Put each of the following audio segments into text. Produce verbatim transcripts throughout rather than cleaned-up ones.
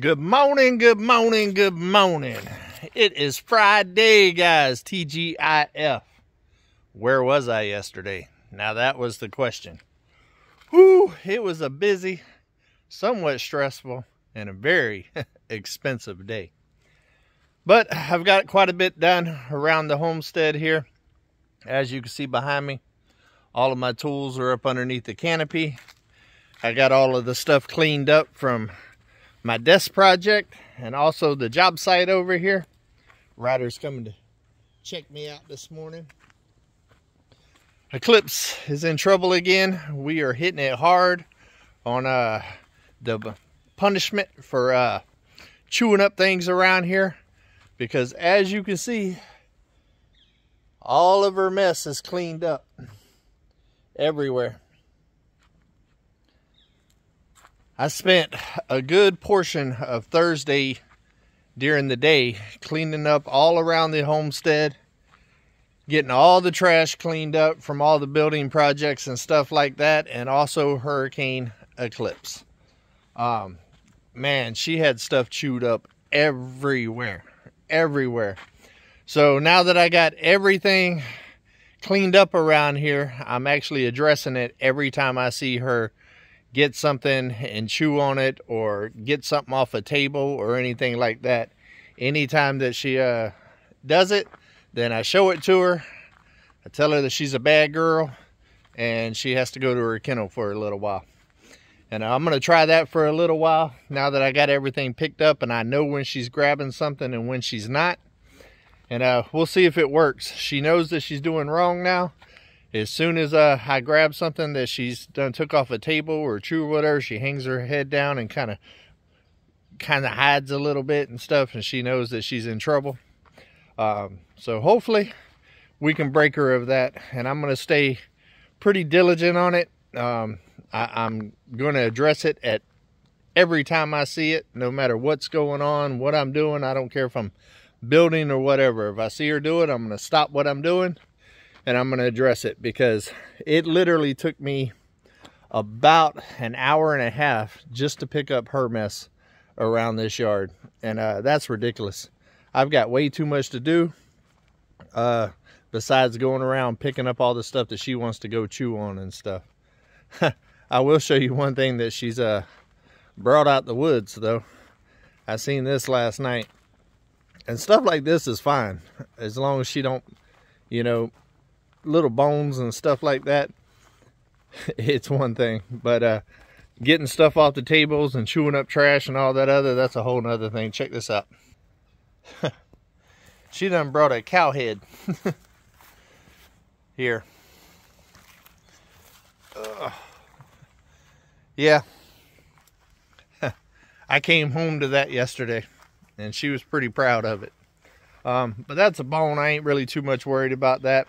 Good morning, good morning, good morning. It is Friday, guys. T G I F. Where was I yesterday? Now, that was the question. Whew, it was a busy, somewhat stressful, and a very expensive day. But I've got quite a bit done around the homestead here. As you can see behind me, all of my tools are up underneath the canopy. I got all of the stuff cleaned up from my desk project and also the job site over here. Ryder's coming to check me out this morning. Eclipse is in trouble again. We are hitting it hard on uh, the punishment for uh, chewing up things around here, because as you can see, all of her mess is cleaned up everywhere. I spent a good portion of Thursday during the day cleaning up all around the homestead, getting all the trash cleaned up from all the building projects and stuff like that, and also Hurricane Eclipse. Um, man, she had stuff chewed up everywhere, everywhere. So now that I got everything cleaned up around here, I'm actually addressing it every time I see her get something and chew on it or get something off a table or anything like that. Anytime that she uh, does it, then I show it to her. I tell her that she's a bad girl and she has to go to her kennel for a little while. And I'm going to try that for a little while now that I got everything picked up and I know when she's grabbing something and when she's not. And uh, we'll see if it works. She knows that she's doing wrong now. As soon as uh, I grab something that she's done took off a table or chew or whatever, she hangs her head down and kind of kind of hides a little bit and stuff, and she knows that she's in trouble. Um, so hopefully we can break her of that, and I'm going to stay pretty diligent on it. Um, I, I'm going to address it at every time I see it, no matter what's going on, what I'm doing. I don't care if I'm building or whatever. If I see her do it, I'm going to stop what I'm doing. And I'm going to address it, because it literally took me about an hour and a half just to pick up her mess around this yard. And uh, that's ridiculous. I've got way too much to do uh, besides going around picking up all the stuff that she wants to go chew on and stuff. I will show you one thing that she's uh, brought out the woods, though. I seen this last night. And stuff like this is fine as long as she don't, you know, little bones and stuff like that. It's one thing, but uh getting stuff off the tables and chewing up trash and all that other, that's a whole nother thing. Check this out. She done brought a cow head. Here. Ugh. Yeah. I came home to that yesterday and she was pretty proud of it. Um but that's a bone. I ain't really too much worried about that.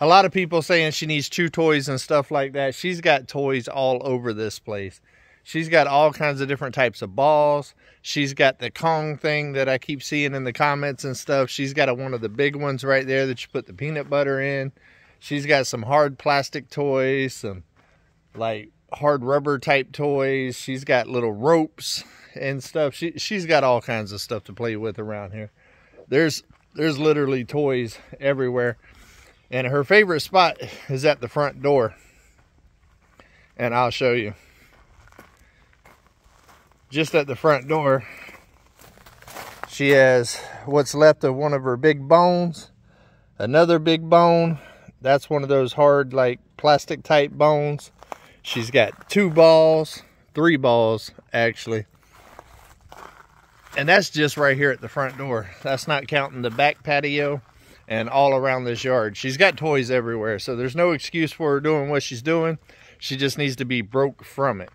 A lot of people saying she needs chew toys and stuff like that. She's got toys all over this place. She's got all kinds of different types of balls. She's got the Kong thing that I keep seeing in the comments and stuff. She's got a, one of the big ones right there that you put the peanut butter in. She's got some hard plastic toys, some like hard rubber type toys. She's got little ropes and stuff. She, she's got all kinds of stuff to play with around here. There's, there's literally toys everywhere. And her favorite spot is at the front door. And I'll show you. Just at the front door, she has what's left of one of her big bones. Another big bone. That's one of those hard, like, plastic type bones. She's got two balls. Three balls, actually. And that's just right here at the front door. That's not counting the back patio and all around this yard. She's got toys everywhere, so there's no excuse for her doing what she's doing. She just needs to be broke from it.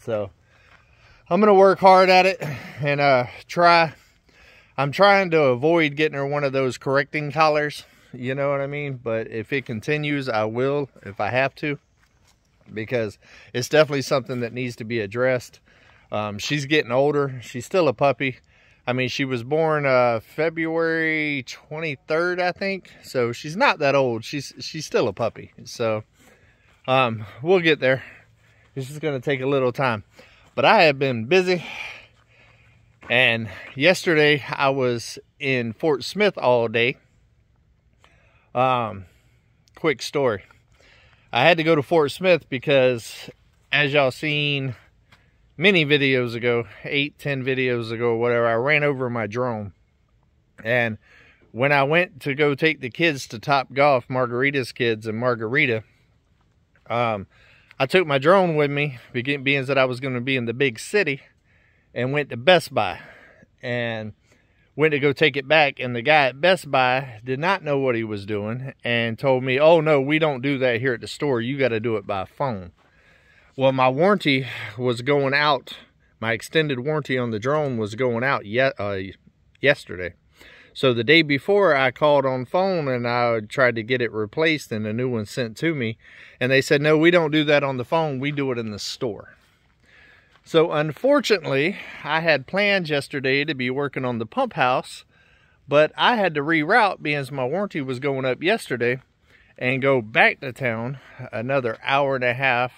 So I'm gonna work hard at it and uh, try. I'm trying to avoid getting her one of those correcting collars, you know what I mean? But if it continues, I will if I have to, because it's definitely something that needs to be addressed. Um, she's getting older, she's still a puppy. I mean, she was born uh, February twenty-third, I think. So she's not that old. She's she's still a puppy. So um, we'll get there. It's just going to take a little time. But I have been busy. And yesterday I was in Fort Smith all day. Um, quick story. I had to go to Fort Smith because, as y'all seen many videos ago, eight, ten videos ago, whatever, I ran over my drone. And when I went to go take the kids to Topgolf, Margarita's kids and Margarita, um, I took my drone with me, being that I was going to be in the big city, and went to Best Buy and went to go take it back. And the guy at Best Buy did not know what he was doing and told me, oh no, we don't do that here at the store. You got to do it by phone. Well, my warranty was going out. My extended warranty on the drone was going out yet uh, yesterday. So the day before, I called on phone and I tried to get it replaced and a new one sent to me. And they said, no, we don't do that on the phone. We do it in the store. So unfortunately, I had planned yesterday to be working on the pump house, but I had to reroute being as my warranty was going up yesterday and go back to town another hour and a half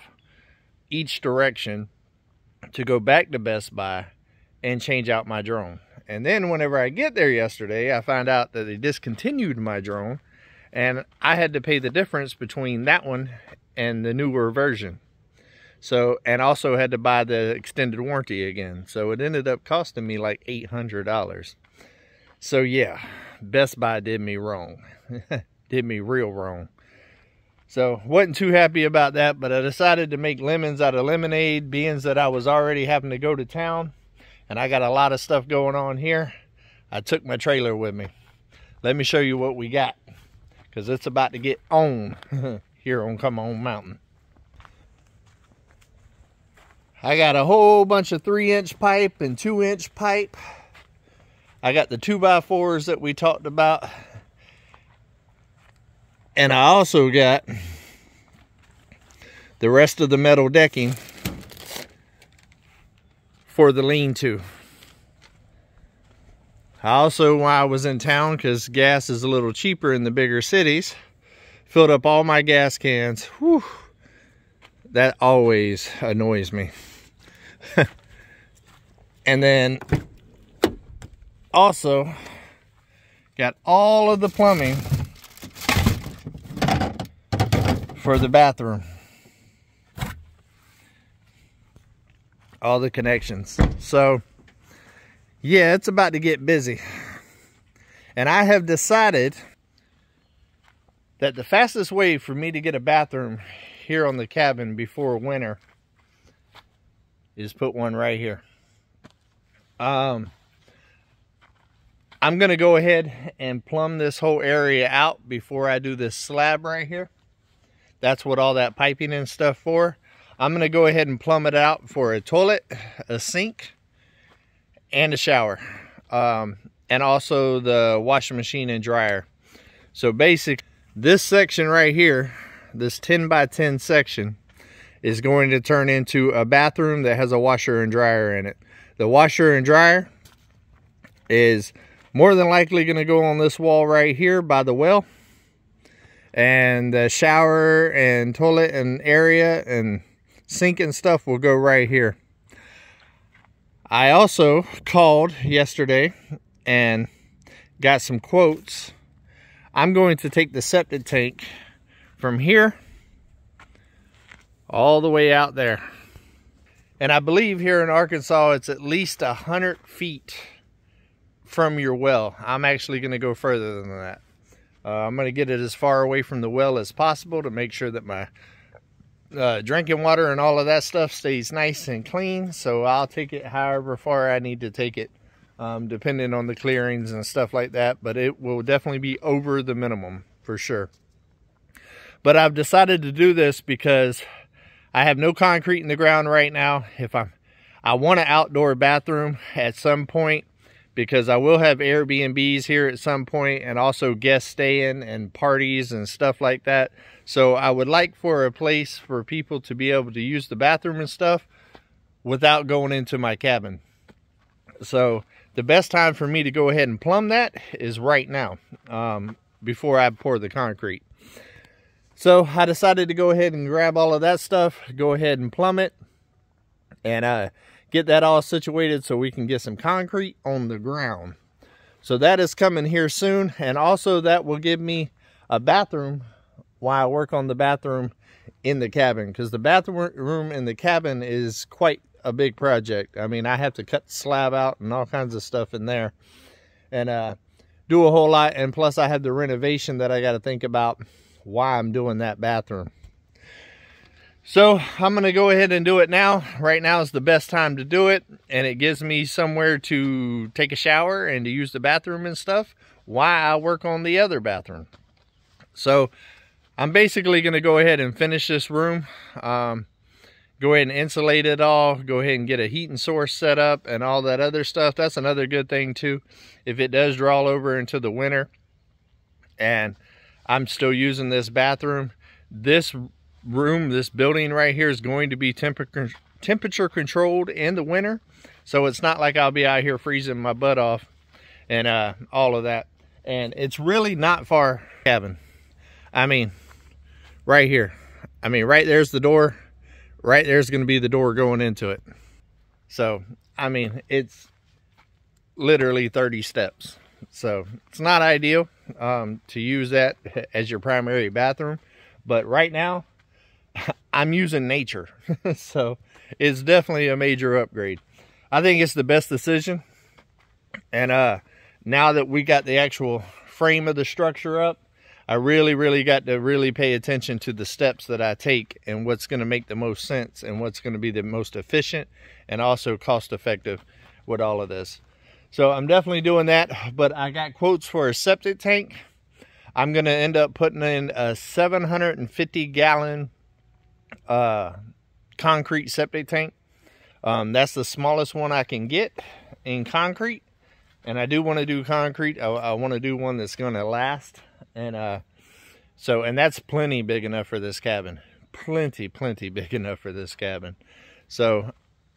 each direction to go back to Best Buy and change out my drone. And then whenever I get there yesterday, I find out that they discontinued my drone and I had to pay the difference between that one and the newer version. So, and also had to buy the extended warranty again. So it ended up costing me like eight hundred dollars. So yeah, Best Buy did me wrong. Did me real wrong. So wasn't too happy about that, but I decided to make lemons out of lemonade, being that I was already having to go to town and I got a lot of stuff going on here. I took my trailer with me. Let me show you what we got, because it's about to get on here on Come On Mountain. I got a whole bunch of three inch pipe and two inch pipe. I got the two by fours that we talked about. And I also got the rest of the metal decking for the lean-to. I also, while I was in town, because gas is a little cheaper in the bigger cities, filled up all my gas cans. Whew, that always annoys me. And then also got all of the plumbing for the bathroom. All the connections. So yeah, it's about to get busy. And I have decided that the fastest way for me to get a bathroom here on the cabin before winter is put one right here. Um, I'm gonna go ahead and plumb this whole area out before I do this slab right here. That's what all that piping and stuff for. I'm going to go ahead and plumb it out for a toilet, a sink, and a shower. Um, and also the washing machine and dryer. So basically, this section right here, this ten by ten section, is going to turn into a bathroom that has a washer and dryer in it. The washer and dryer is more than likely going to go on this wall right here by the well. And the shower and toilet and area and sink and stuff will go right here. I also called yesterday and got some quotes. I'm going to take the septic tank from here all the way out there. And I believe here in Arkansas, it's at least one hundred feet from your well. I'm actually going to go further than that. Uh, I'm going to get it as far away from the well as possible to make sure that my Uh, drinking water and all of that stuff stays nice and clean. So I'll take it however far I need to take it, um, depending on the clearings and stuff like that, but it will definitely be over the minimum for sure. But I've decided to do this because I have no concrete in the ground right now. If I'm I want an outdoor bathroom at some point, because I will have Airbnbs here at some point, and also guest staying and parties and stuff like that. So I would like for a place for people to be able to use the bathroom and stuff without going into my cabin. So the best time for me to go ahead and plumb that is right now, um, before I pour the concrete. So I decided to go ahead and grab all of that stuff, go ahead and plumb it, and uh, get that all situated so we can get some concrete on the ground. So that is coming here soon, and also that will give me a bathroom while I work on the bathroom in the cabin, because the bathroom in the cabin is quite a big project. I mean, I have to cut slab out and all kinds of stuff in there, and uh, do a whole lot, and plus I have the renovation that I got to think about why I'm doing that bathroom. So I'm going to go ahead and do it now. Right now is the best time to do it, and it gives me somewhere to take a shower and to use the bathroom and stuff while I work on the other bathroom. So I'm basically going to go ahead and finish this room, um, go ahead and insulate it all, go ahead and get a heating source set up and all that other stuff. That's another good thing too, if it does draw over into the winter and I'm still using this bathroom. This room, this building right here is going to be temperature temperature controlled in the winter, so it's not like I'll be out here freezing my butt off and uh, all of that. And it's really not far from the cabin. I mean, right here. I mean, right there's the door. Right there's going to be the door going into it. So, I mean, it's literally thirty steps. So, it's not ideal um, to use that as your primary bathroom. But right now, I'm using nature. So, it's definitely a major upgrade. I think it's the best decision. And uh, now that we got the actual frame of the structure up, I really, really got to really pay attention to the steps that I take and what's going to make the most sense and what's going to be the most efficient and also cost effective with all of this. So I'm definitely doing that, but I got quotes for a septic tank. I'm going to end up putting in a seven hundred fifty gallon uh, concrete septic tank. Um, that's the smallest one I can get in concrete. And I do want to do concrete. I, I want to do one that's going to last. And uh so and that's plenty big enough for this cabin, plenty plenty big enough for this cabin. So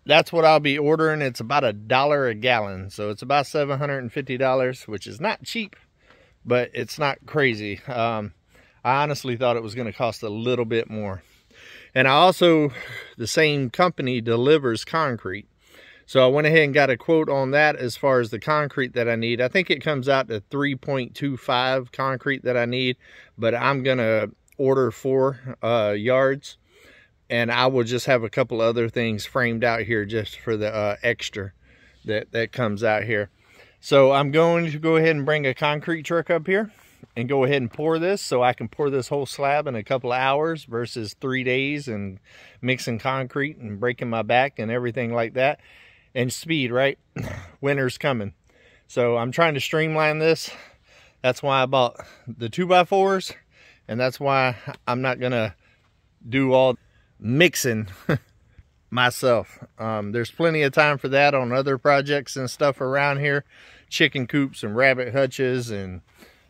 that's what I'll be ordering. It's about a dollar a gallon, so it's about seven hundred fifty dollars, which is not cheap, but it's not crazy. um I honestly thought it was going to cost a little bit more. And I also, the same company delivers concrete, so I went ahead and got a quote on that as far as the concrete that I need. I think it comes out to three point two five concrete that I need, but I'm going to order four uh, yards, and I will just have a couple other things framed out here just for the uh, extra that, that comes out here. So I'm going to go ahead and bring a concrete truck up here and go ahead and pour this, so I can pour this whole slab in a couple of hours versus three days and mixing concrete and breaking my back and everything like that. And speed, right? Winter's coming. So I'm trying to streamline this. That's why I bought the two by fours, and that's why I'm not gonna do all mixing myself. Um, there's plenty of time for that on other projects and stuff around here. Chicken coops and rabbit hutches and,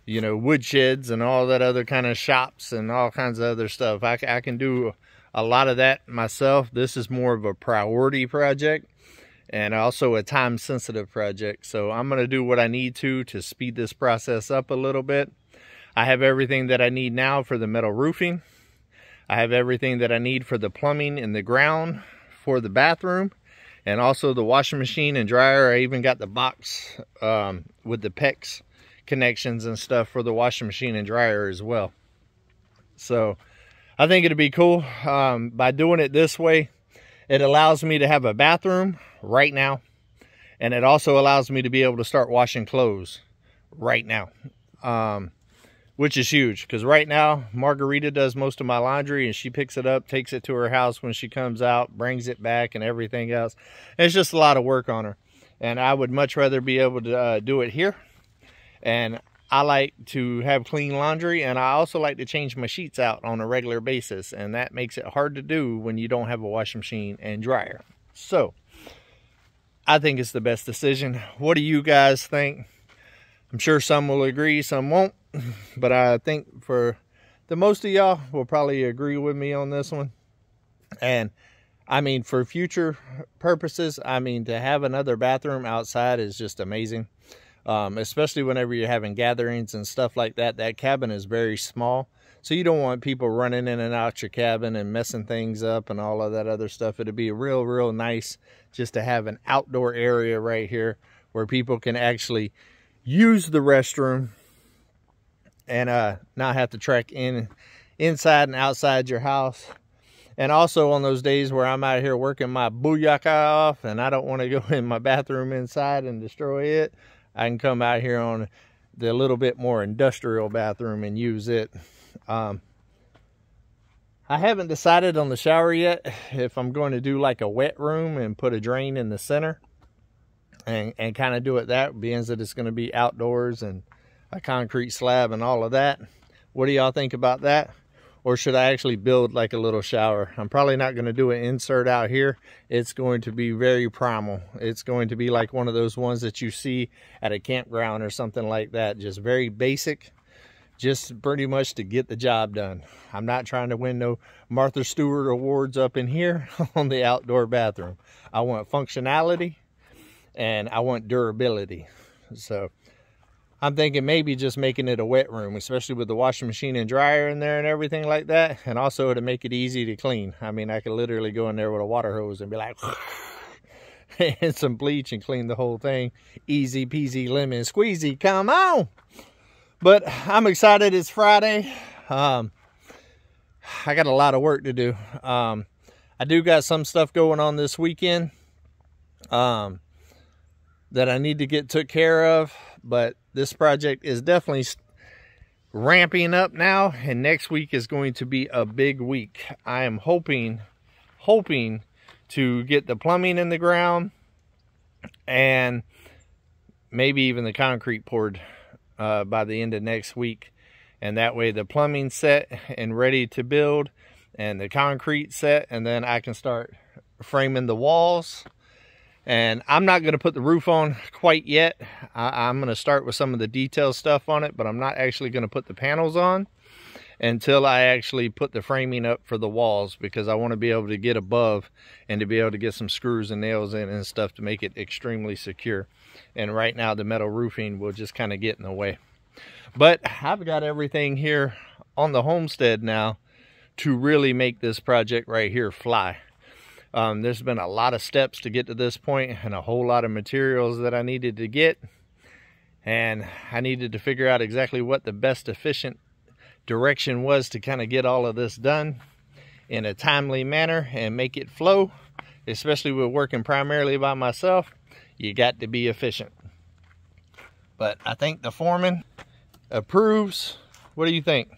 you know, wood sheds and all that other kind of shops and all kinds of other stuff. I, I can do a lot of that myself. This is more of a priority project, and also a time-sensitive project. So I'm going to do what I need to to speed this process up a little bit. I have everything that I need now for the metal roofing. I have everything that I need for the plumbing in the ground for the bathroom. And also the washing machine and dryer. I even got the box um, with the PEX connections and stuff for the washing machine and dryer as well. So I think it'd be cool. Um, by doing it this way, it allows me to have a bathroom right now, and it also allows me to be able to start washing clothes right now, um, which is huge, because right now Margarita does most of my laundry, and she picks it up, takes it to her house when she comes out, brings it back and everything else. And it's just a lot of work on her, and I would much rather be able to uh, do it here. And I like to have clean laundry, and I also like to change my sheets out on a regular basis, and that makes it hard to do when you don't have a washing machine and dryer. So I think it's the best decision. What do you guys think? I'm sure some will agree, some won't, but I think for the most of y'all will probably agree with me on this one. And I mean, for future purposes, I mean, to have another bathroom outside is just amazing. um, especially whenever you're having gatherings and stuff like that. That cabin is very small, so you don't want people running in and out your cabin and messing things up and all of that other stuff. It'd be real, real nice just to have an outdoor area right here where people can actually use the restroom and uh, not have to trek in inside and outside your house. And also on those days where I'm out here working my booyaka off and I don't want to go in my bathroom inside and destroy it, I can come out here on the little bit more industrial bathroom and use it. Um, I haven't decided on the shower yet, if I'm going to do like a wet room and put a drain in the center and, and kind of do it that, being that it's going to be outdoors and a concrete slab and all of that. What do y'all think about that? Or should I actually build like a little shower? I'm probably not going to do an insert out here. It's going to be very primal. It's going to be like one of those ones that you see at a campground or something like that. Just very basic. Just pretty much to get the job done. I'm not trying to win no Martha Stewart awards up in here on the outdoor bathroom. I want functionality and I want durability. So I'm thinking maybe just making it a wet room, especially with the washing machine and dryer in there and everything like that. And also to make it easy to clean. I mean, I could literally go in there with a water hose and be like, and some bleach and clean the whole thing. Easy peasy lemon squeezy, come on. But I'm excited, it's Friday. Um, I got a lot of work to do. Um, I do got some stuff going on this weekend um, that I need to get took care of. But this project is definitely ramping up now. And next week is going to be a big week. I am hoping, hoping to get the plumbing in the ground and maybe even the concrete poured Uh, by the end of next week, and that way the plumbing set and ready to build and the concrete set, and then I can start framing the walls. And I'm not going to put the roof on quite yet. I I'm going to start with some of the detail stuff on it, but I'm not actually going to put the panels on until I actually put the framing up for the walls, because I want to be able to get above and to be able to get some screws and nails in and stuff to make it extremely secure. And right now the metal roofing will just kind of get in the way. But I've got everything here on the homestead now to really make this project right here fly. Um, there's been a lot of steps to get to this point and a whole lot of materials that I needed to get. And I needed to figure out exactly what the best efficient direction was to kind of get all of this done in a timely manner and make it flow. Especially with working primarily by myself, you got to be efficient. But I think the foreman approves. What do you think?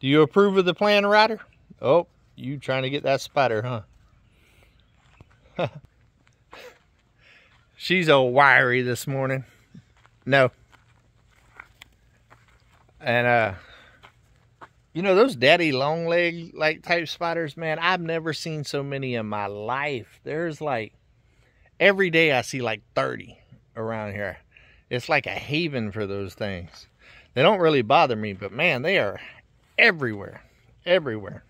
Do you approve of the plan, Ryder? Oh, you trying to get that spider, huh? She's all wiry this morning. No. And uh you know, those daddy long leg like type spiders, man, I've never seen so many in my life. There's like, every day I see like thirty around here. It's like a haven for those things. They don't really bother me, but man, they are everywhere, everywhere.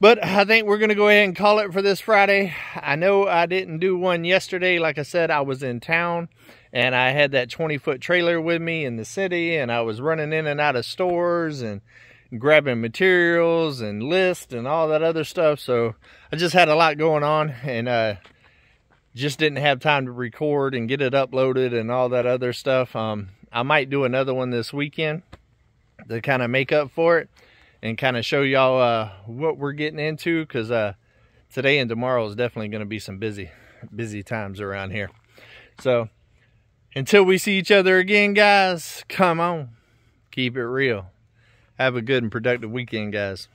But I think we're going to go ahead and call it for this Friday. I know I didn't do one yesterday. Like I said, I was in town and I had that twenty foot trailer with me in the city, and I was running in and out of stores and grabbing materials and lists and all that other stuff. So I just had a lot going on, and uh, just didn't have time to record and get it uploaded and all that other stuff. Um, I might do another one this weekend to kind of make up for it and kind of show y'all uh, what we're getting into, because uh, today and tomorrow is definitely going to be some busy, busy times around here. So until we see each other again, guys, come on, keep it real. Have a good and productive weekend, guys.